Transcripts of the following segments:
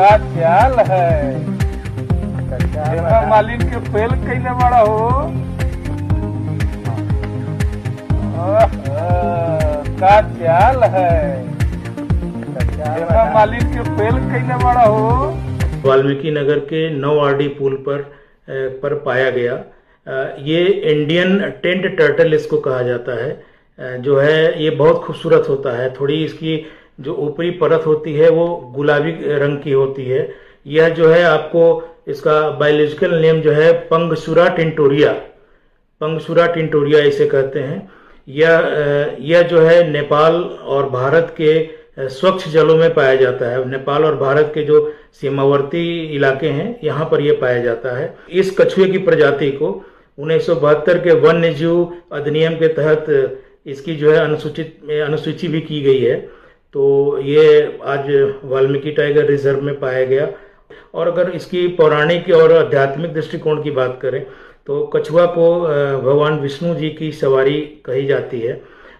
का चाल है। देखा मालिन के फेल कैले बड़ा हो, का चाल है। देखा मालिन के फेल कैले बड़ा हो। वाल्मीकि नगर के 9 RD पुल पर पाया गया ये इंडियन टेंट टर्टल इसको कहा जाता है, जो है ये बहुत खूबसूरत होता है। थोड़ी इसकी जो ऊपरी परत होती है वो गुलाबी रंग की होती है। यह जो है आपको इसका बायोलॉजिकल नेम जो है पंगशुरा टिंटोरिया इसे कहते हैं। यह जो है नेपाल और भारत के स्वच्छ जलों में पाया जाता है। नेपाल और भारत के जो सीमावर्ती इलाके हैं यहाँ पर यह पाया जाता है। इस कछुए की प्रजाति को 1972 के वन्य जीव अधिनियम के तहत इसकी जो है अनुसूची भी की गई है। तो ये आज वाल्मीकि टाइगर रिजर्व में पाया गया। और अगर इसकी पौराणिक और आध्यात्मिक दृष्टिकोण की बात करें तो कछुआ को भगवान विष्णु जी की सवारी कही जाती है।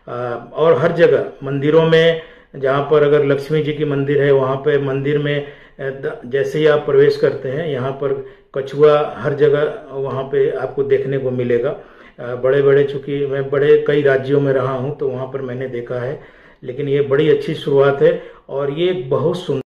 और हर जगह मंदिरों में, जहाँ पर अगर लक्ष्मी जी की मंदिर है वहाँ पे मंदिर में जैसे ही आप प्रवेश करते हैं यहाँ पर कछुआ हर जगह वहाँ पे आपको देखने को मिलेगा। चूँकि मैं कई राज्यों में रहा हूँ तो वहाँ पर मैंने देखा है, लेकिन ये बड़ी अच्छी शुरुआत है और ये बहुत सुंदर